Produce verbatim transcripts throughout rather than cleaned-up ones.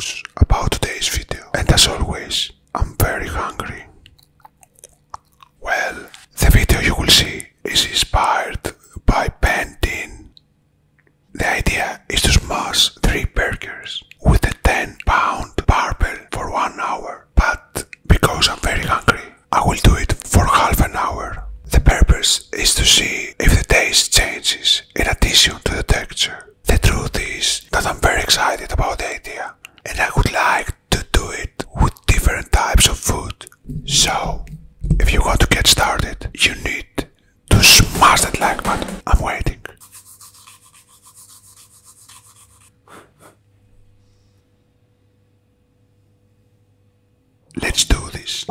news about today's video. And as always, I'm very hungry. Well, the video you will see is inspired by Ben Dean. The idea is to smash three burgers with a ten pound barbell for one hour. But because I'm very hungry, I will do it for half an hour. The purpose is to see if the taste changes in addition to the texture. The truth is that I'm very excited about the idea, and I would like to do it with different types of food. So, if you want to get started, you need to smash that like button. I'm waiting. Let's do this.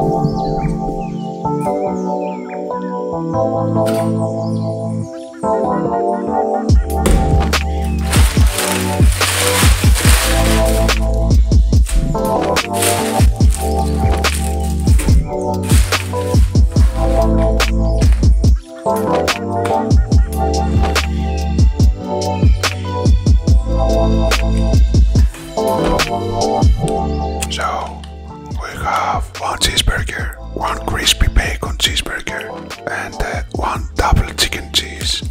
So, we have one cheeseburger, one crispy bacon cheeseburger, and uh, one double chicken cheese.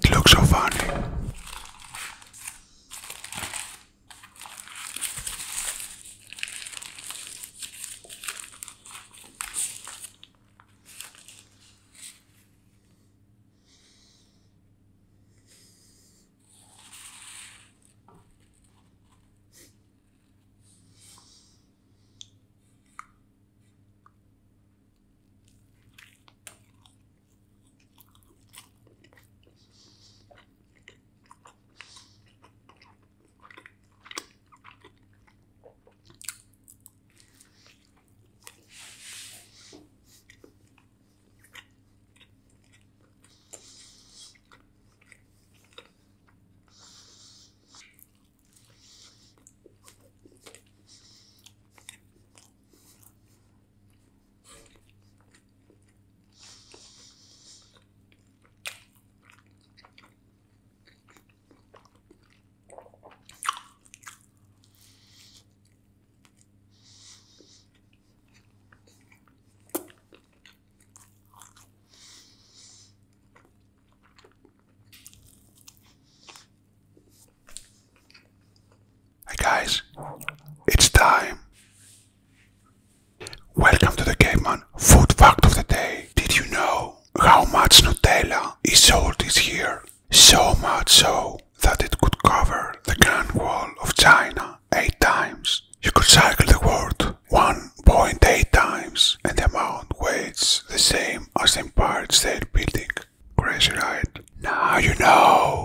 It looks so funny. Guys, it's time. Welcome to the Caveman Food Fact of the Day. Did you know how much Nutella is sold this year? So much so that it could cover the Grand Wall of China eight times. You could cycle the world one point eight times, and the amount weighs the same as the Empire State Building. Crazy, right? Now you know.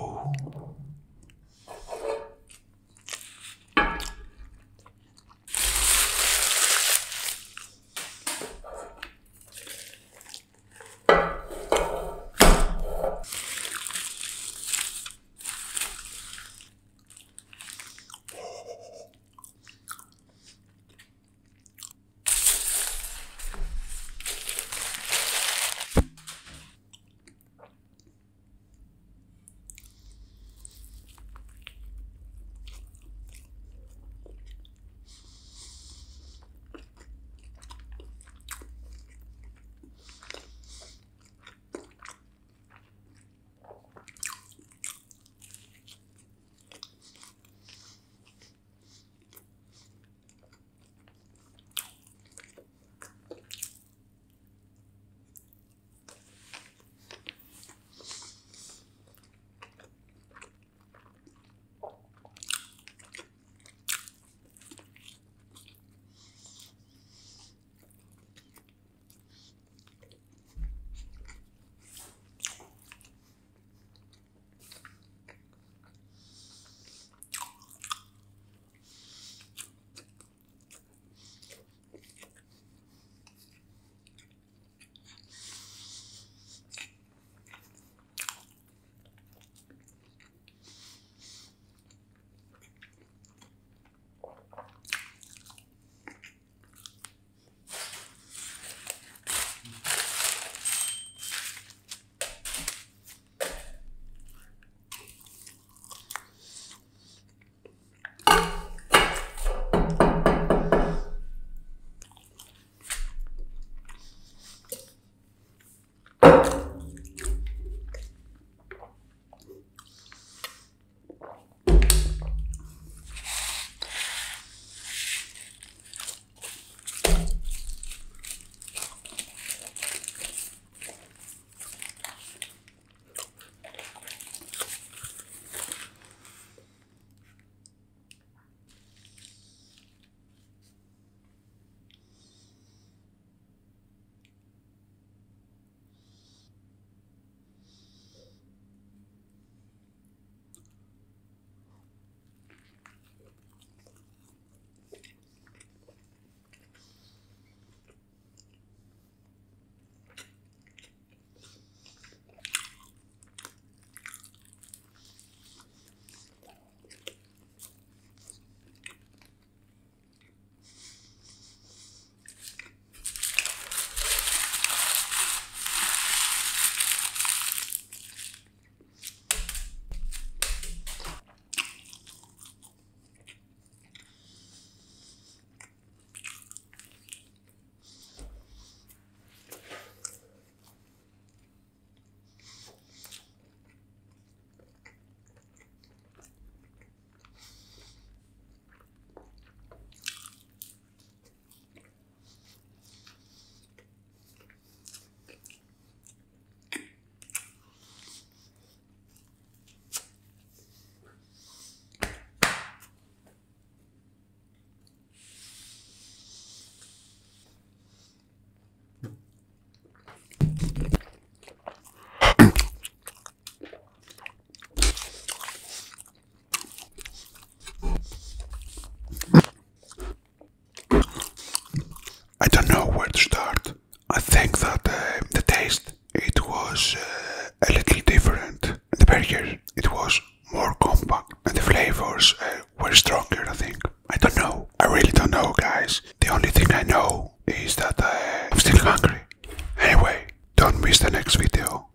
miss the next video.